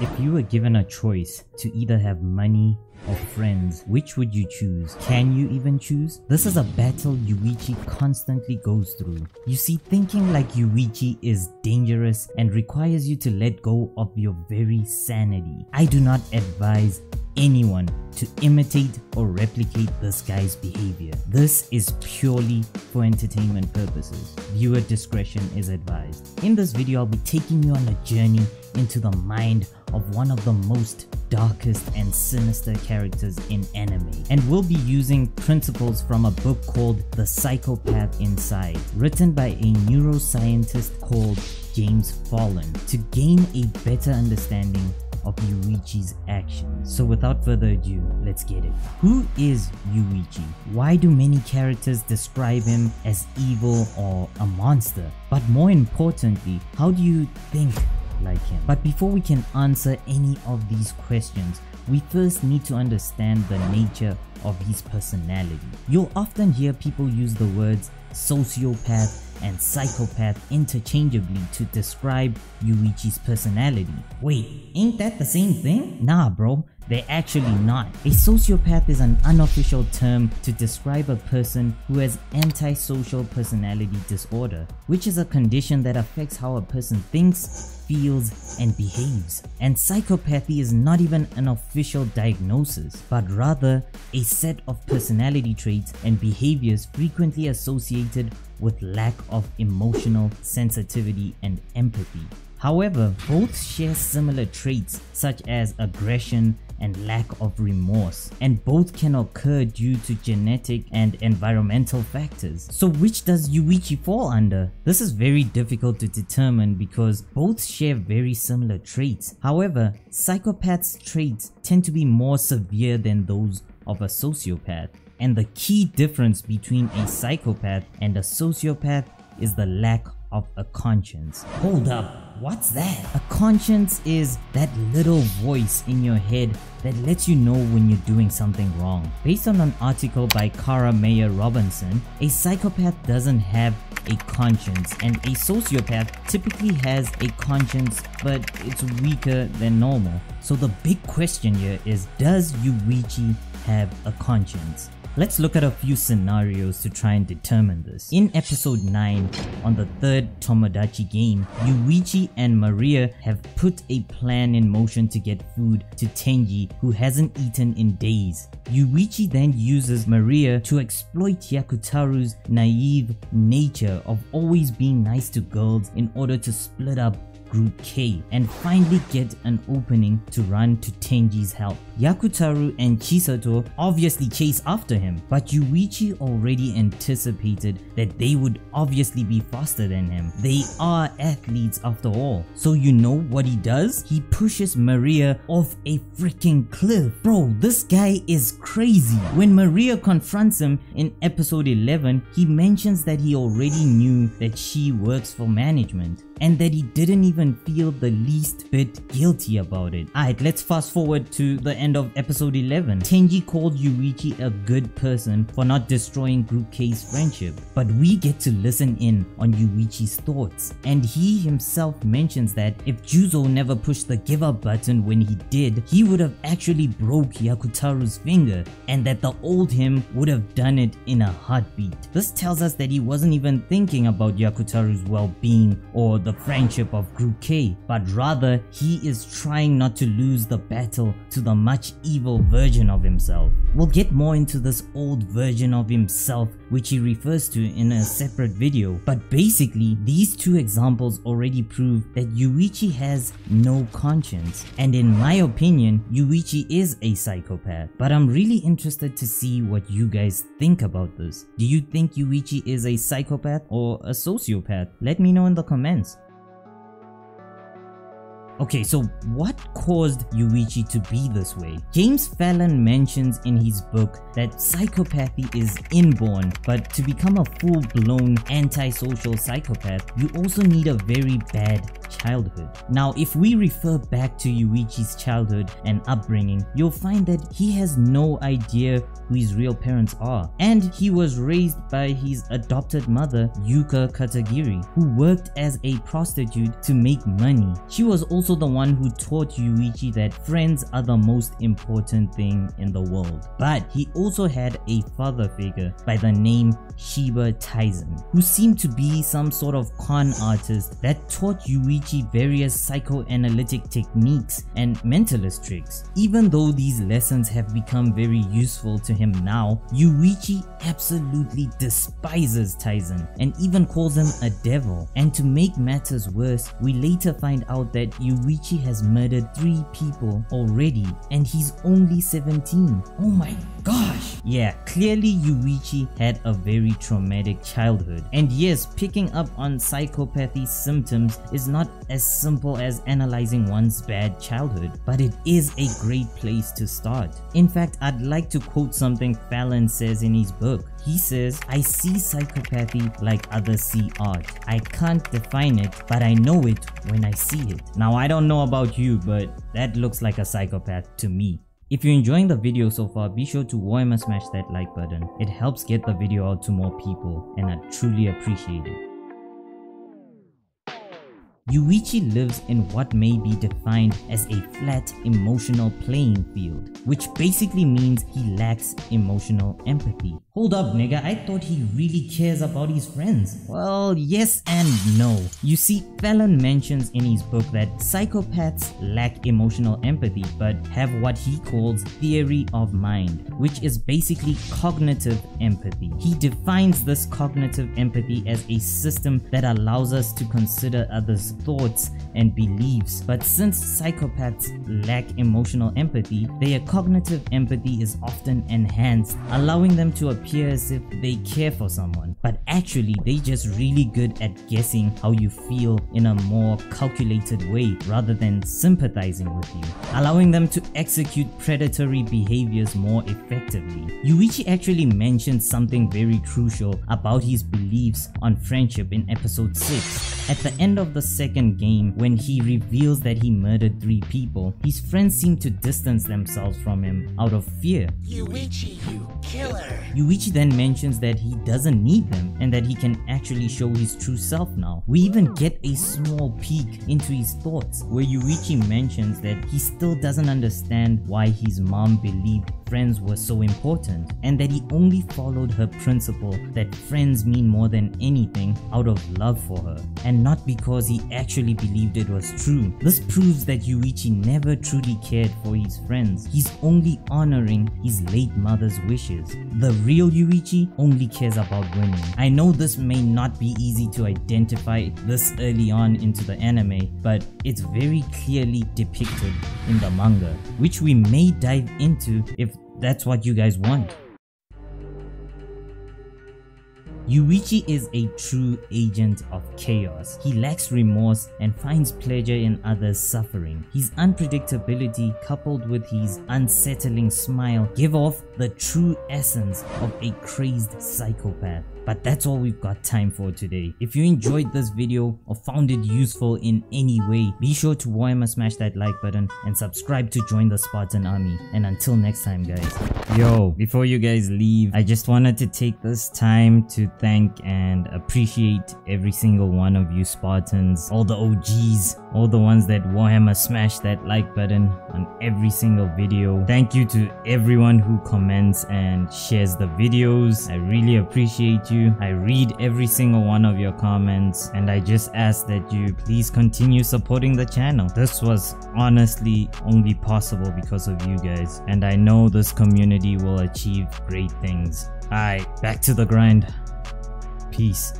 If you were given a choice to either have money or friends, which would you choose? Can you even choose? This is a battle Yuuichi constantly goes through. You see, thinking like Yuuichi is dangerous and requires you to let go of your very sanity. I do not advise anyone to imitate or replicate this guy's behavior. This is purely for entertainment purposes. Viewer discretion is advised. In this video, I'll be taking you on a journey into the mind of one of the most darkest and sinister characters in anime, and we'll be using principles from a book called The Psychopath Inside, written by a neuroscientist called James Fallon, to gain a better understanding of Yuuichi's actions. So without further ado, let's get it. Who is Yuuichi? Why do many characters describe him as evil or a monster? But more importantly, how do you think like him? But before we can answer any of these questions, we first need to understand the nature of his personality. You'll often hear people use the words sociopath and psychopath interchangeably to describe Yuuichi's personality. Wait, ain't that the same thing? Nah bro, they're actually not. A sociopath is an unofficial term to describe a person who has antisocial personality disorder, which is a condition that affects how a person thinks, feels and behaves. And psychopathy is not even an official diagnosis, but rather a set of personality traits and behaviors frequently associated with lack of emotional sensitivity and empathy. However, both share similar traits such as aggression and lack of remorse, and both can occur due to genetic and environmental factors. So which does Yuuichi fall under? This is very difficult to determine because both share very similar traits. However, psychopaths' traits tend to be more severe than those of a sociopath, and the key difference between a psychopath and a sociopath is the lack of a conscience. Hold up. What's that? A conscience is that little voice in your head that lets you know when you're doing something wrong. Based on an article by Kara Meyer Robinson, a psychopath doesn't have a conscience, and a sociopath typically has a conscience, but it's weaker than normal. So the big question here is, does Yuuichi have a conscience? Let's look at a few scenarios to try and determine this. In episode 9, on the third Tomodachi game, Yuuichi and Maria have put a plan in motion to get food to Tenji, who hasn't eaten in days. Yuuichi then uses Maria to exploit Yakutaru's naive nature of always being nice to girls in order to split up Group K and finally get an opening to run to Tenji's help. Yakutaru and Chisato obviously chase after him, but Yuuichi already anticipated that they would obviously be faster than him. They are athletes after all. So you know what he does? He pushes Maria off a freaking cliff. Bro, this guy is crazy. When Maria confronts him in episode 11, he mentions that he already knew that she works for management and that he didn't even feel the least bit guilty about it. Alright, let's fast forward to the end of episode 11. Tenji called Yuuichi a good person for not destroying Group K's friendship, but we get to listen in on Yuuichi's thoughts, and he himself mentions that if Juzo never pushed the give up button when he did, he would have actually broke Yakutaru's finger, and that the old him would have done it in a heartbeat. This tells us that he wasn't even thinking about Yakutaru's well-being or the friendship of Group K, but rather he is trying not to lose the battle to the much evil version of himself. We'll get more into this old version of himself, which he refers to in a separate video, but basically these two examples already prove that Yuuichi has no conscience, and in my opinion Yuuichi is a psychopath. But I'm really interested to see what you guys think about this. Do you think Yuuichi is a psychopath or a sociopath? Let me know in the comments. Okay, so what caused Yuuichi to be this way? James Fallon mentions in his book that psychopathy is inborn, but to become a full-blown antisocial psychopath, you also need a very bad childhood. Now, if we refer back to Yuichi's childhood and upbringing, you'll find that he has no idea who his real parents are, and he was raised by his adopted mother, Yuka Katagiri, who worked as a prostitute to make money. She was also the one who taught Yuichi that friends are the most important thing in the world. But he also had a father figure by the name Shiba Taisen, who seemed to be some sort of con artist that taught Yuichi various psychoanalytic techniques and mentalist tricks. Even though these lessons have become very useful to him now, Yuichi absolutely despises Taisen and even calls him a devil. And to make matters worse, we later find out that Yuichi has murdered 3 people already and he's only 17. Oh my gosh! Yeah, clearly Yuichi had a very traumatic childhood. And yes, picking up on psychopathy symptoms is not as simple as analyzing one's bad childhood, but it is a great place to start. In fact, I'd like to quote something Fallon says in his book. He says, "I see psychopathy like others see art. I can't define it, but I know it when I see it." Now, I don't know about you, but that looks like a psychopath to me. If you're enjoying the video so far, be sure to warm and smash that like button. It helps get the video out to more people, and I truly appreciate it. Yuichi lives in what may be defined as a flat emotional playing field, which basically means he lacks emotional empathy. Hold up, nigga, I thought he really cares about his friends. Well, yes and no. You see, Fallon mentions in his book that psychopaths lack emotional empathy but have what he calls theory of mind, which is basically cognitive empathy. He defines this cognitive empathy as a system that allows us to consider others' thoughts and beliefs, but since psychopaths lack emotional empathy, their cognitive empathy is often enhanced, allowing them to appear as if they care for someone, but actually they just really good at guessing how you feel in a more calculated way rather than sympathizing with you, allowing them to execute predatory behaviors more effectively. Yuichi actually mentioned something very crucial about his beliefs on friendship in episode 6. At the end of the second game, when he reveals that he murdered 3 people, his friends seem to distance themselves from him out of fear. Yuichi, you killer! Yuichi then mentions that he doesn't need them and that he can actually show his true self now. We even get a small peek into his thoughts, where Yuichi mentions that he still doesn't understand why his mom believed friends were so important, and that he only followed her principle that friends mean more than anything out of love for her, and not because he actually believed it was true. This proves that Yuichi never truly cared for his friends. He's only honoring his late mother's wishes. The real Yuichi only cares about women. I know this may not be easy to identify this early on into the anime, but it's very clearly depicted in the manga, which we may dive into if that's what you guys want. Yuichi is a true agent of chaos. He lacks remorse and finds pleasure in others' suffering. His unpredictability coupled with his unsettling smile give off the true essence of a crazed psychopath. But that's all we've got time for today. If you enjoyed this video or found it useful in any way, be sure to warm and smash that like button and subscribe to join the Spartan army. And until next time, guys. Yo, before you guys leave, I just wanted to take this time to thank and appreciate every single one of you Spartans, all the OGs, all the ones that warhammer smash that like button on every single video. Thank you to everyone who comments and shares the videos. I really appreciate you. I read every single one of your comments, and I just ask that you please continue supporting the channel. This was honestly only possible because of you guys, and I know this community will achieve great things. Alright, back to the grind. Peace.